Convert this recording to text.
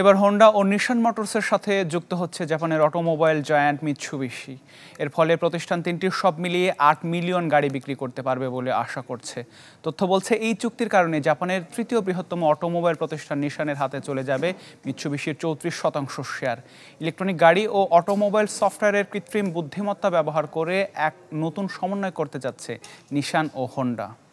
এবার হোন্ডা ও নিসান মোটরসের সাথে যুক্ত হচ্ছে জাপানের অটোমোবাইল জায়ান্ট মিৎসুবিশি। এর ফলে প্রতিষ্ঠান তিনটির সব মিলিয়ে ৮ মিলিয়ন গাড়ি বিক্রি করতে পারবে বলে আশা করছে। তথ্য বলছে, এই চুক্তির কারণে জাপানের তৃতীয় বৃহত্তম অটোমোবাইল প্রতিষ্ঠান নিসানের হাতে চলে যাবে মিৎসুবিশির 34% শেয়ার। ইলেকট্রনিক গাড়ি ও অটোমোবাইল সফটওয়্যারের কৃত্রিম বুদ্ধিমত্তা ব্যবহার করে এক নতুন সমন্বয় করতে যাচ্ছে নিসান ও হোন্ডা।